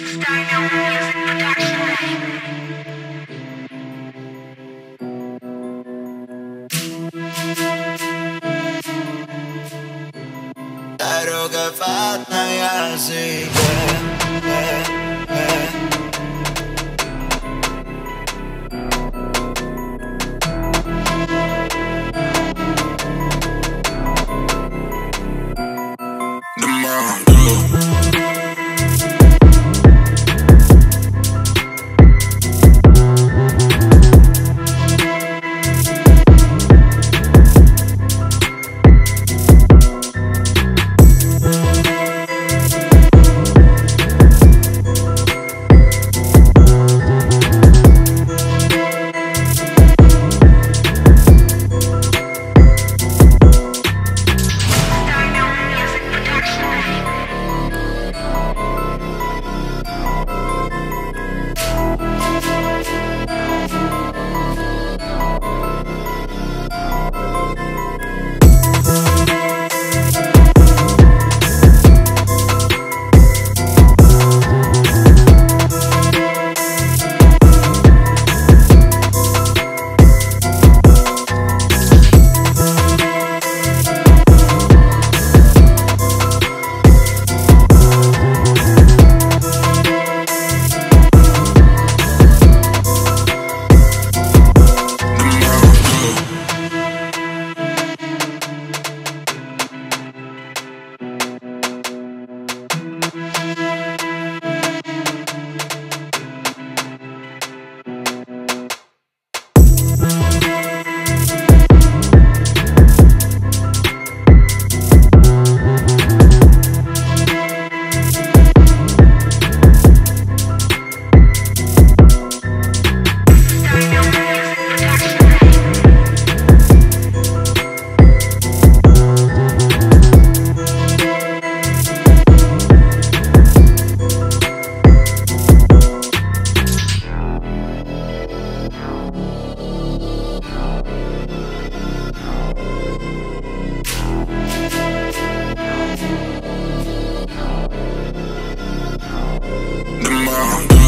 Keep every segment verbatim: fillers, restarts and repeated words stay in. Claro que falta y así que, eh, eh.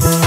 Oh,